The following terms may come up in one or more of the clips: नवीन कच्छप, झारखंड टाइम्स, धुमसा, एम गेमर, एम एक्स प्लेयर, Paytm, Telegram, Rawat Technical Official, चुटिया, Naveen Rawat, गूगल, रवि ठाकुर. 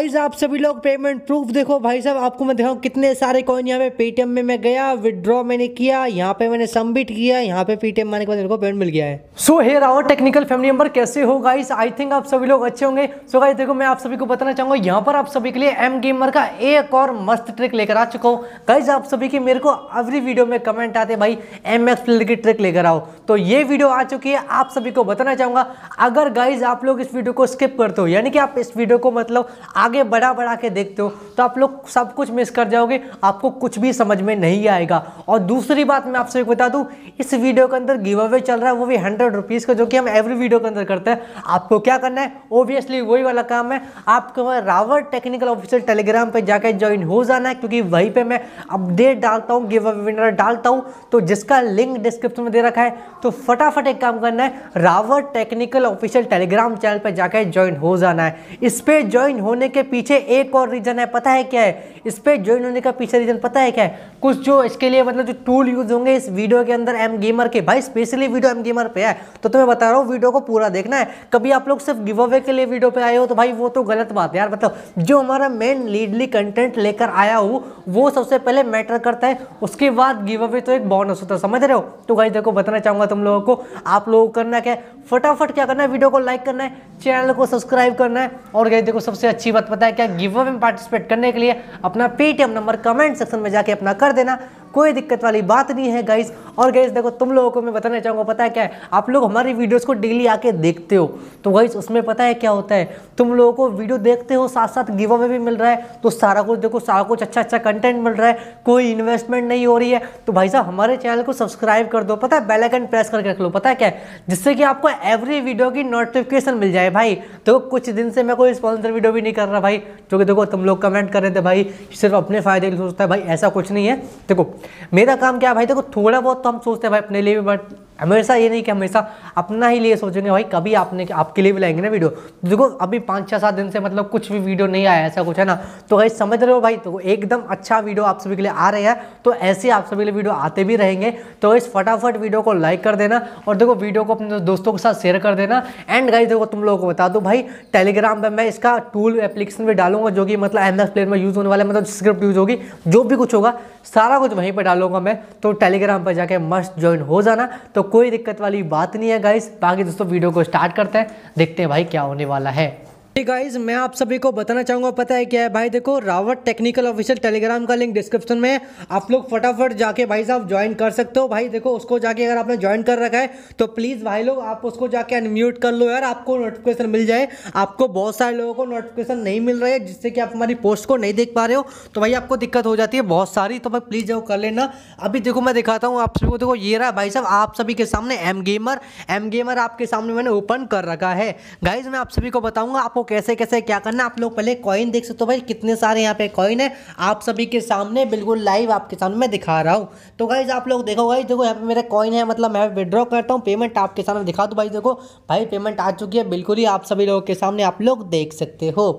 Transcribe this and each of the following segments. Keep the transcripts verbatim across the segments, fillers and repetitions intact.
Guys आप सभी लोग पेमेंट प्रूफ देखो भाई साहब, आपको मैं दिखाऊँ कितने सारे कॉइन यहाँ पे पेटीएम में मैं गया, विदड्रॉ मैंने किया, यहाँ पे मैंने सबमिट किया, यहाँ पे पेटीएम आने के बाद मेरे को पेमेंट मिल गया है। So hey Rawat technical family member, कैसे हो गाइस? आई थिंक आप सभी लोग अच्छे होंगे। सो so, गाइस देखो मैं आप सभी को बताना चाहूंगा यहाँ पर आप सभी के लिए एम गेमर का एक और मस्त ट्रिक लेकर आ चुका हूँ। गाइस आप सभी की मेरे को एवरी वीडियो में कमेंट आते भाई एम एक्स प्लेयर की ट्रिक लेकर आओ, तो ये वीडियो आ चुकी है। आप सभी को बताना चाहूंगा अगर गाइज आप लोग इस वीडियो को स्किप करते हो, यानी कि आप इस वीडियो को मतलब आगे बढ़ा बढ़ा के देखते हो, तो आप लोग सब कुछ मिस कर जाओगे, आपको कुछ भी समझ में नहीं आएगा। और दूसरी बात मैं आपसे बता दूं, इस वीडियो के अंदर गिव अवे चल रहा है, वो भी हंड्रेड रुपीज़ का, जो कि हम एवरी वीडियो के अंदर करते हैं। आपको क्या करना है, ओबियसली वही वाला काम है, आपको रावत टेक्निकल ऑफिशियल टेलीग्राम पर जाकर ज्वाइन हो जाना है, क्योंकि वहीं पर मैं अपडेट डालता हूँ, गिव अवे विनर डालता हूँ, तो जिसका लिंक डिस्क्रिप्शन में दे रखा है। तो फटाफट एक काम करना है, Rawat technical official Telegram channel पर जाकर ज्वाइन हो जाना है। इस पर ज्वाइन होने के पीछे एक और रीजन है, पता है क्या है? इस पे ज्वाइन होने का पीछे रीजन पता है क्या है? कुछ जो इसके लिए मतलब जो टूल यूज होंगे इस वीडियो के अंदर एम गेमर के, भाई स्पेशली वीडियो एम गेमर पे है, तो तुम्हें बता रहा हूँ वीडियो को पूरा देखना है। कभी आप लोग सिर्फ गिव अवे के लिए वीडियो पे आए हो तो भाई वो तो गलत बात है यार, मतलब जो हमारा मेन लीडली कंटेंट लेकर आया हो वो सबसे पहले मैटर करता है, उसके बाद गिव अवे तो एक बोनस होता है, समझ रहे हो? तो भाई देखो बताना चाहूंगा तुम लोगों को, आप लोगों को करना क्या है, फटाफट क्या करना है, वीडियो को लाइक करना है, चैनल को सब्सक्राइब करना है। और गई देखो सबसे अच्छी बात पता है क्या, गिव अवे में पार्टिसिपेट करने के लिए अपना पेटीएम नंबर कमेंट सेक्शन में जाके अपना कर देना, कोई दिक्कत वाली बात नहीं है गाइस। और गाइस देखो तुम लोगों को मैं बताना चाहूँगा, पता है क्या है, आप लोग हमारी वीडियोस को डेली आके देखते हो, तो गाइस उसमें पता है क्या होता है, तुम लोगों को वीडियो देखते हो, साथ साथ गिव अवे भी मिल रहा है, तो सारा कुछ देखो, सारा कुछ अच्छा अच्छा कंटेंट मिल रहा है, कोई इन्वेस्टमेंट नहीं हो रही है। तो भाई साहब हमारे चैनल को सब्सक्राइब कर दो, पता है, बेल आइकन प्रेस करके रख लो, पता है क्या है, जिससे कि आपको एवरी वीडियो की नोटिफिकेशन मिल जाए। भाई तो कुछ दिन से मैं कोई स्पॉन्सर वीडियो भी नहीं कर रहा भाई, क्योंकि देखो तुम लोग कमेंट कर रहे थे भाई सिर्फ अपने फायदे के लिए सोचता है, भाई ऐसा कुछ नहीं है। देखो मेरा काम क्या है भाई, देखो थोड़ा बहुत तो हम सोचते हैं भाई अपने लिए भी, बट हमेशा ये नहीं कि हमेशा अपना ही लिए सोचेंगे भाई, कभी आपने आपके लिए भी लाएंगे ना वीडियो। देखो अभी पाँच छः सात दिन से मतलब कुछ भी वीडियो नहीं आया, ऐसा कुछ है ना, तो भाई समझ रहे हो भाई, तो एकदम अच्छा वीडियो आप सभी के लिए आ रहे हैं, तो ऐसे आप सभी के लिए वीडियो आते भी रहेंगे। तो इस फटाफट वीडियो को लाइक कर देना, और देखो वीडियो को अपने दोस्तों के साथ शेयर कर देना। एंड गाइस देखो तुम लोगों को बता दो भाई, टेलीग्राम पर मैं इसका टूल एप्लीकेशन भी डालूंगा, जो कि मतलब एम एक्स प्लेयर में यूज़ होने वाला, मतलब स्क्रिप्ट यूज होगी, जो भी कुछ होगा सारा कुछ वहीं पर डालूंगा मैं, तो टेलीग्राम पर जाके मस्ट ज्वाइन हो जाना, तो कोई दिक्कत वाली बात नहीं है गाइस। बाकी दोस्तों वीडियो को स्टार्ट करते हैं, देखते हैं भाई क्या होने वाला है। ठीक गाइस मैं आप सभी को बताना चाहूँगा, पता है क्या है भाई, देखो रावत टेक्निकल ऑफिशियल टेलीग्राम का लिंक डिस्क्रिप्शन में है, आप लोग फटाफट जाके भाई साहब ज्वाइन कर सकते हो। भाई देखो उसको जाके अगर आपने ज्वाइन कर रखा है तो प्लीज़ भाई लोग आप उसको जाके अनम्यूट कर लो यार, आपको नोटिफिकेशन मिल जाए। आपको बहुत सारे लोगों को नोटिफिकेशन नहीं मिल रही है, जिससे कि आप हमारी पोस्ट को नहीं देख पा रहे हो, तो भाई आपको दिक्कत हो जाती है बहुत सारी, तो भाई प्लीज़ वो कर लेना। अभी देखो मैं दिखाता हूँ आप सभी को, देखो ये रहा भाई साहब आप सभी के सामने एम गेमर, एम गेमर आपके सामने मैंने ओपन कर रखा है। गाइज मैं आप सभी को बताऊँगा आपको कैसे कैसे क्या करना, आप लोग पहले कॉइन देख सकते हो भाई, कितने सारे यहाँ पे कॉइन है आप सभी के सामने, बिल्कुल लाइव आपके सामने मैं दिखा रहा हूँ। तो गाइज आप लोग देखो, गाइज देखो यहाँ पे मेरे कॉइन है, मतलब मैं विड्रॉ करता हूँ, पेमेंट आपके सामने दिखा दो भाई, देखो भाई पेमेंट आ चुकी है बिल्कुल ही आप सभी लोगों के सामने, आप लोग देख सकते हो।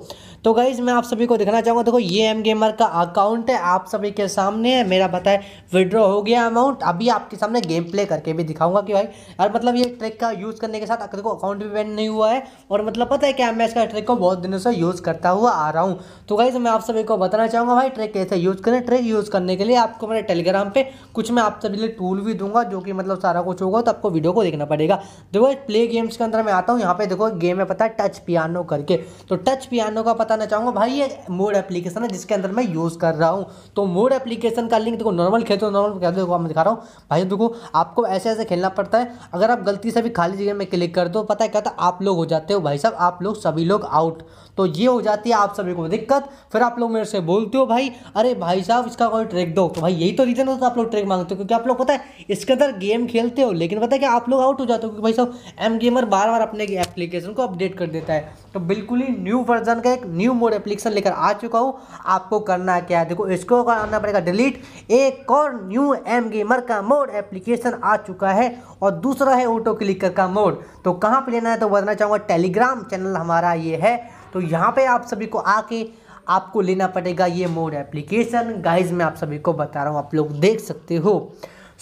तो गाइज मैं आप सभी को दिखाना चाहूँगा, देखो ये एम गेमर का अकाउंट है आप सभी के सामने है, मेरा पता है विड्रॉ हो गया अमाउंट, अभी आपके सामने गेम प्ले करके भी दिखाऊंगा कि भाई यार मतलब ये ट्रिक का यूज़ करने के साथ देखो अकाउंट भी बैन नहीं हुआ है, और मतलब पता है क्या मैं इसका ट्रिक को बहुत दिनों से यूज़ करता हुआ आ रहा हूँ। तो गाइज मैं आप सभी को बताना चाहूँगा भाई ट्रिक कैसे यूज़ करें, ट्रिक यूज़ करने के लिए आपको मेरे टेलीग्राम पर कुछ मैं आप सभी लिए टूल भी दूंगा, जो कि मतलब सारा कुछ होगा, तो आपको वीडियो को देखना पड़ेगा। देखो प्ले गेम्स के अंदर मैं आता हूँ, यहाँ पर देखो गेम है पता है टच पियानो करके, तो टच पियानो का बताना चाहूँगा भाई ये मोड एप्लीकेशन है जिसके अंदर मैं यूज़ कर रहा हूँ। तो मोड एप्लीकेशन का लिंक देखो, नॉर्मल खेलते हो नॉर्मल खेलते हो मैं दिखा रहा हूँ भाई, देखो आपको ऐसे ऐसे खेलना पड़ता है, अगर आप गलती से भी खाली जगह में क्लिक कर दो पता है क्या था, आप लोग हो जाते हो भाई साहब, आप लोग सभी लोग आउट, तो ये हो जाती है आप सभी को दिक्कत। फिर आप लोग मेरे से बोलते हो भाई अरे भाई साहब इसका कोई ट्रिक दो, तो भाई यही तो रीज़न होता है आप लोग ट्रिक मांगते हो, क्योंकि आप लोग पता है इसके अंदर गेम खेलते हो, लेकिन पता है कि आप लोग आउट हो जाते हो, क्योंकि भाई साहब एम गेमर बार बार अपने एप्लीकेशन को अपडेट कर देता है। तो बिल्कुल ही न्यू वर्जन का एक न्यू मोड एप्लीकेशन लेकर आ चुका हूँ, आपको करना क्या है देखो, इसको करना पड़ेगा डिलीट, एक और न्यू एम गेमर का मोड एप्लीकेशन आ चुका है, और दूसरा है ऑटो क्लिकर का मोड। तो कहाँ पे लेना है तो बताना चाहूँगा, टेलीग्राम चैनल हमारा ये है, तो यहाँ पे आप सभी को आके आपको लेना पड़ेगा ये मोड एप्लीकेशन। गाइज मैं आप सभी को बता रहा हूँ आप लोग देख सकते हो।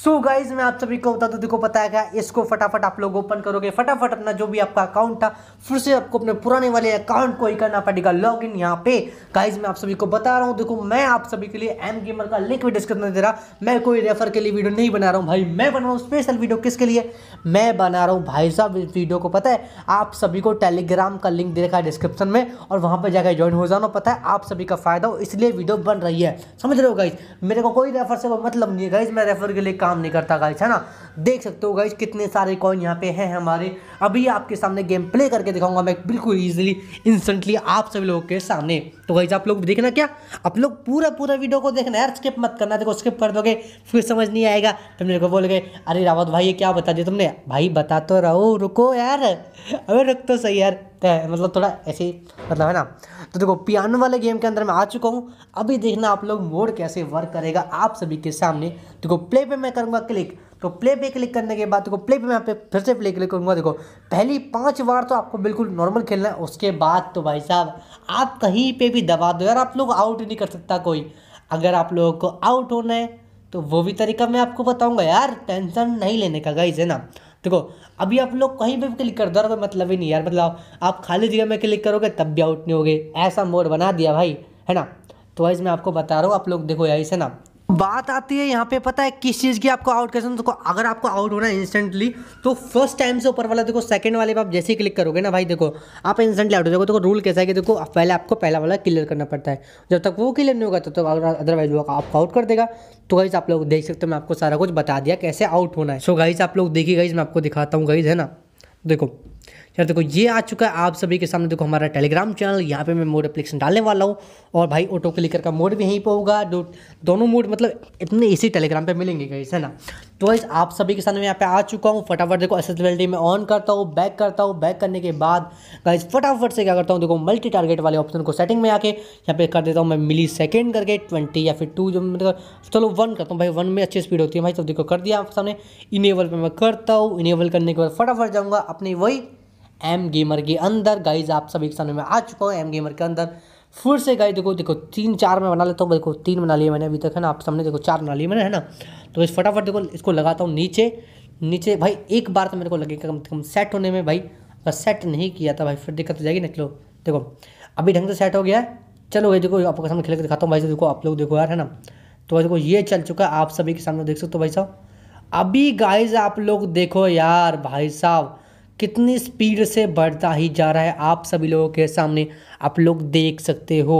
सो so गाइज मैं आप सभी को बता दूं, देखो पता है क्या, इसको फटाफट आप लोग ओपन करोगे, फटाफट अपना जो भी आपका अकाउंट था फिर से आपको अपने पुराने वाले अकाउंट को ही करना पड़ेगा लॉग इन। यहाँ पे गाइज मैं आप सभी को बता रहा हूँ, देखो मैं आप सभी के लिए एम गेमर का लिंक भी डिस्क्रिप्शन में दे रहा। मैं कोई रेफर के लिए वीडियो नहीं बना रहा हूँ भाई, मैं बना रहा हूँ स्पेशल वीडियो। किसके लिए मैं बना रहा हूँ भाई साहब वीडियो को, पता है आप सभी को टेलीग्राम का लिंक दे रखा है डिस्क्रिप्शन में, और वहाँ पर जाकर ज्वाइन हो जाना। पता है आप सभी का फायदा हो, इसलिए वीडियो बन रही है, समझ रहे हो गाइज। मेरे को कोई रेफर से मतलब नहीं है गाइज, मैं रेफर के लिए काम नहीं करता गाइस, है ना। देख सकते हो गाइस कितने सारे कॉइन यहाँ पे हैं हमारे। अभी आपके सामने गेम प्ले करके दिखाऊंगा मैं बिल्कुल इजीली इंस्टेंटली आप सभी लोगों के सामने। तो गाइस आप लोग देखना, क्या आप लोग पूरा पूरा वीडियो को देखना यार, स्किप मत करना। देखो स्किप कर दोगे फिर समझ नहीं आएगा, तुम मेरे को बोल गए अरे रावत भाई ये क्या बता दिया तुमने। भाई बता तो रहो, रुको यार, अरे रुक तो सही यार, मतलब थोड़ा ऐसे मतलब, है ना। तो देखो पियानो वाले गेम के अंदर मैं आ चुका हूँ, अभी देखना आप लोग मोड कैसे वर्क करेगा आप सभी के सामने। देखो प्ले पे मैं करूँगा क्लिक, तो प्ले पे क्लिक करने के बाद देखो प्ले पे मैं यहाँ पे फिर से प्ले क्लिक करूँगा। देखो पहली पांच बार तो आपको बिल्कुल नॉर्मल खेलना है, उसके बाद तो भाई साहब आप कहीं पे भी दबा दो यार, आप लोग आउट नहीं कर सकता कोई। अगर आप लोगों को आउट होना है तो वो भी तरीका मैं आपको बताऊँगा यार, टेंशन नहीं लेने का गाइस, है ना। देखो अभी आप लोग कहीं पे भी क्लिक कर दो, कोई मतलब ही नहीं यार, मतलब आप खाली जगह में क्लिक करोगे तब भी आउट नहीं होगे, ऐसा मोड बना दिया भाई, है ना। तो वाइज मैं आपको बता रहा हूँ, आप लोग देखो यार, है ना। बात आती है यहाँ पे पता है किस चीज़ की आपको आउट कैसे। देखो अगर आपको आउट होना है इंस्टेंटली तो फर्स्ट टाइम से ऊपर वाला, देखो सेकंड वाले पे आप जैसे ही क्लिक करोगे ना भाई, देखो आप इंस्टेंटली आउट हो जाओगे। देखो रूल कैसा है कि देखो पहले आपको पहला वाला क्लियर करना पड़ता है, जब तक वो क्लियर नहीं होगा तब तक अदरवाइज वो आपको आउट कर देगा। तो गाइज आप लोग देख सकते हो, मैं आपको सारा कुछ बता दिया कैसे आउट होना है। सो गाइज आप लोग देखिए, गाइज मैं आपको दिखाता हूँ गाइज, है ना। देखो यार, देखो ये आ चुका है आप सभी के सामने, देखो हमारा टेलीग्राम चैनल। यहाँ पे मैं मोड एप्लीकेशन डालने वाला हूँ, और भाई ऑटो क्लिकर का मोड भी यहीं पे होगा। दो, दोनों मोड मतलब इतने इसी टेलीग्राम पे मिलेंगे गाइस, है ना। तो गाइस आप सभी के सामने यहाँ पे आ चुका हूँ। फटाफट देखो एसेसिबिलिटी में ऑन करता हूँ, बैक करता हूँ। बैक करने के बाद गाइस फटाफट से क्या करता हूँ, देखो मल्टी टारगेट वाले ऑप्शन को सेटिंग में आके यहाँ पे कर देता हूँ मैं मिली सेकेंड करके ट्वेंटी या फिर टू, जो मतलब चलो वन करता हूँ भाई, वन में अच्छी स्पीड होती है भाई। तो देखो कर दिया आप सामने, इनेबल पर मैं करता हूँ। इनेबल करने के बाद फटाफट जाऊँगा अपनी वही एम गेमर के अंदर। गाइज आप सभी के सामने मैं आ चुका हूँ एम गेमर के अंदर। फिर से गाइज देखो देखो तीन चार मैं बना लेता हूँ, देखो तीन बना लिए मैंने अभी तक, है ना। आप सामने देखो चार बना लिए मैंने, है ना। तो इस फटाफट देखो इसको लगाता हूँ नीचे नीचे भाई। एक बार तो मेरे को लगेगा कम से कम सेट होने में भाई, अगर सेट नहीं किया था भाई फिर दिक्कत हो जाएगी। निकलो देखो अभी ढंग से सेट हो गया। चलो भाई देखो आपके सामने खेल के दिखाता हूँ भाई, देखो आप लोग देखो यार, है ना। तो देखो ये चल चुका है आप सभी के सामने, देख सकते हो भाई साहब। अभी गाइज आप लोग देखो यार भाई साहब कितनी स्पीड से बढ़ता ही जा रहा है आप सभी लोगों के सामने, आप लोग देख सकते हो।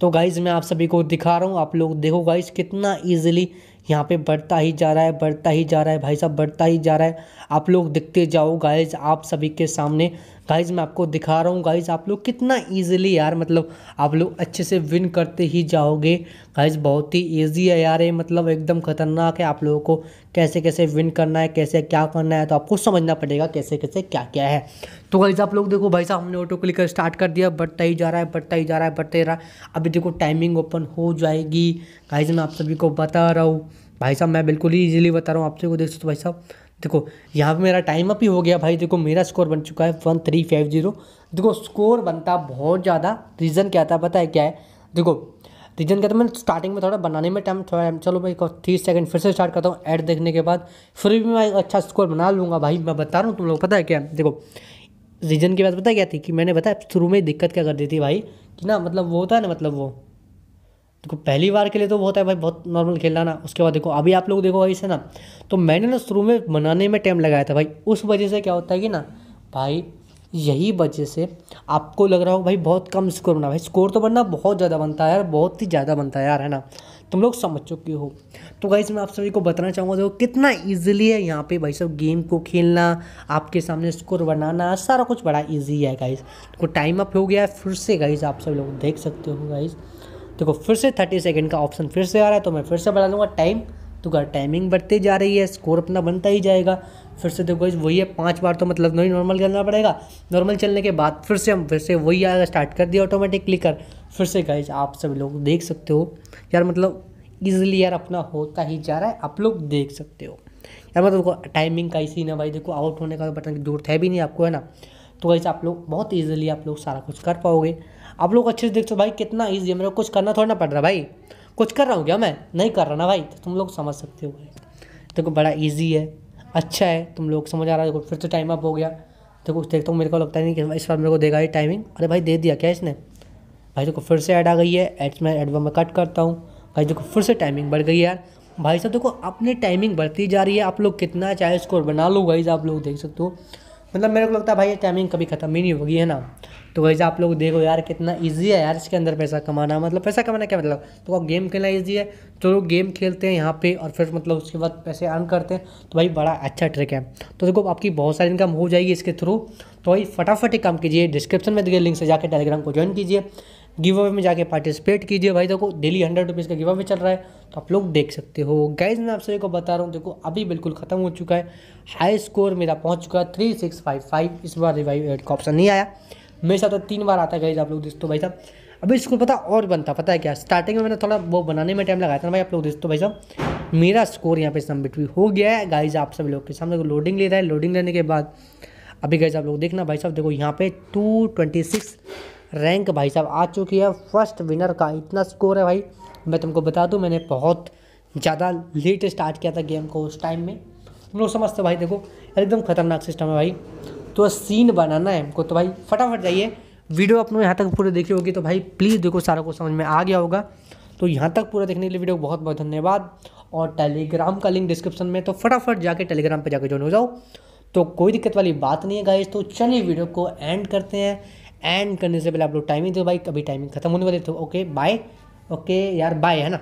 तो गाइज़ मैं आप सभी को दिखा रहा हूँ, आप लोग देखो गाइज़ कितना इजीली यहाँ पे बढ़ता ही जा रहा है, बढ़ता ही जा रहा है भाई साहब, बढ़ता ही जा रहा है। आप लोग देखते जाओ गाइज़ आप सभी के सामने। गाइज़ मैं आपको दिखा रहा हूँ गाइज़, आप लोग कितना इजीली यार, मतलब आप लोग अच्छे से विन करते ही जाओगे गाइज़। बहुत ही ईजी है यार ये, मतलब एकदम खतरनाक है। आप लोगों को कैसे कैसे विन करना है, कैसे क्या करना है, तो आपको समझना पड़ेगा कैसे कैसे क्या क्या है। तो गाइज़ आप लोग देखो भाई साहब हमने ऑटो क्लिकर स्टार्ट कर दिया, बढ़ता ही जा रहा है, बढ़ता ही जा रहा है, बढ़ता ही रहा है। अभी देखो टाइमिंग ओपन हो जाएगी गाइज़, मैं आप सभी को बता रहा हूँ भाई साहब, मैं बिल्कुल ही इजीली बता रहा हूँ आप सभी को। देख सकते हो भाई साहब, देखो यहाँ पे मेरा टाइम अप ही हो गया भाई। देखो मेरा स्कोर बन चुका है वन थ्री फाइव जीरो। देखो स्कोर बनता बहुत ज़्यादा, रीज़न क्या था पता है क्या है, देखो रीज़न क्या था, मैंने स्टार्टिंग में थोड़ा बनाने में टाइम थोड़ा चलो भाई तीस सेकंड फिर से स्टार्ट करता हूँ ऐड देखने के बाद, फिर भी मैं अच्छा स्कोर बना लूँगा भाई, मैं बता रहा हूँ तुम लोग। पता है क्या, देखो रीज़न की बात पता क्या थी कि मैंने बताया शुरू में दिक्कत क्या कर दी थी भाई कि ना, मतलब वो होता है ना, मतलब वो देखो पहली बार के लिए तो वो होता है भाई, बहुत नॉर्मल खेलना ना। उसके बाद देखो अभी आप लोग देखो ऐसे ना, तो मैंने ना शुरू में बनाने में टाइम लगाया था भाई, उस वजह से क्या होता है कि ना भाई, यही वजह से आपको लग रहा हो भाई बहुत कम स्कोर बना। भाई स्कोर तो बनना बहुत ज़्यादा बनता है यार, बहुत ही ज़्यादा बनता है यार, है ना, तुम लोग समझ चुके हो। तो गाइस मैं आप सभी को बताना चाहूँगा देखो कितना इजीली है यहाँ पे भाई साहब गेम को खेलना, आपके सामने स्कोर बनाना, सारा कुछ बड़ा ईजी है गाइस। देखो टाइम अप हो गया है फिर से गाइस, आप सब लोग देख सकते हो गाइस। देखो फिर से थर्टी सेकेंड का ऑप्शन फिर से आ रहा है, तो मैं फिर से बढ़ा लूँगा टाइम। तो गाइस टाइमिंग बढ़ती जा रही है, स्कोर अपना बनता ही जाएगा। फिर से देखो गाइस वही है, पांच बार तो मतलब नहीं नॉर्मल चलना पड़ेगा। नॉर्मल चलने के बाद फिर से हम फिर से वही आएगा, स्टार्ट कर दिया ऑटोमेटिक क्लिकर। फिर से गाइस आप सभी लोग देख सकते हो यार, मतलब ईजिली यार अपना होता ही जा रहा है, आप लोग देख सकते हो यार। मतलब टाइमिंग का इसी ना भाई, देखो आउट होने का बटन की जरूरत है भी नहीं आपको, है ना। तो गाइस आप लोग बहुत ईजिली आप लोग सारा कुछ कर पाओगे। आप लोग अच्छे से देखो भाई कितना ईजी है, मेरे को कुछ करना थोड़ा ना पड़ रहा भाई, कुछ कर रहा हूँ क्या मैं, नहीं कर रहा ना भाई, तो तुम लोग समझ सकते हो भाई। देखो बड़ा इजी है, अच्छा है, तुम लोग समझ आ रहा है। देखो फिर से टाइम अप हो गया, देखो देखता हूँ, मेरे को लगता है नहीं कि इस बार मेरे को देगा ये टाइमिंग। अरे भाई दे दिया क्या इसने भाई। देखो फिर से ऐड आ गई है, एड्स में एडवा में कट करता हूँ भाई। देखो फिर से टाइमिंग बढ़ गई यार भाई साहब। देखो अपनी टाइमिंग बढ़ती जा रही है, आप लोग कितना चाहे स्कोर बना लो गाइज, आप लोग देख सकते हो। मतलब मेरे को लगता है भाई ये टाइमिंग कभी ख़त्म ही नहीं होगी, है ना। तो गाइज आप लोग देखो यार कितना इजी है यार इसके अंदर पैसा कमाना। मतलब पैसा कमाना क्या मतलब, तो गेम खेलना इजी है, तो लोग गेम खेलते हैं यहाँ पे और फिर मतलब उसके बाद पैसे अर्न करते हैं। तो भाई बड़ा अच्छा ट्रिक है। तो देखो आपकी बहुत सारी इनकम हो जाएगी इसके थ्रू। तो भाई फटाफट एक काम कीजिए, डिस्क्रिप्शन में दिए गए लिंक से जाकर टेलीग्राम को ज्वाइन कीजिए, गिव अवे में जाके पार्टिसिपेट कीजिए। भाई देखो डेली हंड्रेड रुपीज़ का गिव अवे चल रहा है, तो आप लोग देख सकते हो गाइज। मैं आप सभी को बता रहा हूँ, देखो अभी बिल्कुल ख़त्म हो चुका है, हाई स्कोर मेरा पहुँच चुका है थ्री सिक्स फाइव फाइव। इस बार रिवाइव का ऑप्शन नहीं आया, मेरे साथ तो तीन बार आता है गाइज आप लोग दोस्तों। भाई साहब अभी इसको पता और बनता पता है क्या, स्टार्टिंग में मैंने थोड़ा वो बनाने में टाइम लगाया था ना भाई आप लोग दोस्तों। भाई साहब मेरा स्कोर यहाँ पे सबमिट हो गया है गाइज आप सब लोग के सामने। लोडिंग ले रहा है, लोडिंग लेने के बाद अभी गाइज आप लोग देखना भाई साहब। देखो यहाँ पे टू ट्वेंटी सिक्स रैंक भाई साहब आ चुकी है, फर्स्ट विनर का इतना स्कोर है भाई। मैं तुमको बता दूं मैंने बहुत ज़्यादा लेट स्टार्ट किया था गेम को उस टाइम में, तुम लोग समझते भाई। देखो एकदम खतरनाक सिस्टम है भाई, तो सीन बनाना है हमको। तो भाई फटाफट जाइए, वीडियो अपने यहाँ तक पूरे देखी होगी तो भाई प्लीज़ देखो, सारा को समझ में आ गया होगा। तो यहाँ तक पूरा देखने के लिए वीडियो को बहुत बहुत धन्यवाद। और टेलीग्राम का लिंक डिस्क्रिप्शन में, तो फटाफट जाके टेलीग्राम पर जाकर ज्वाइन हो जाओ, तो कोई दिक्कत वाली बात नहीं है गाइज। तो चलिए वीडियो को एंड करते हैं। एंड करने से पहले आप लोग टाइमिंग दो भाई, कभी टाइमिंग खत्म होने वाली तो ओके बाय, ओके यार बाय, है ना।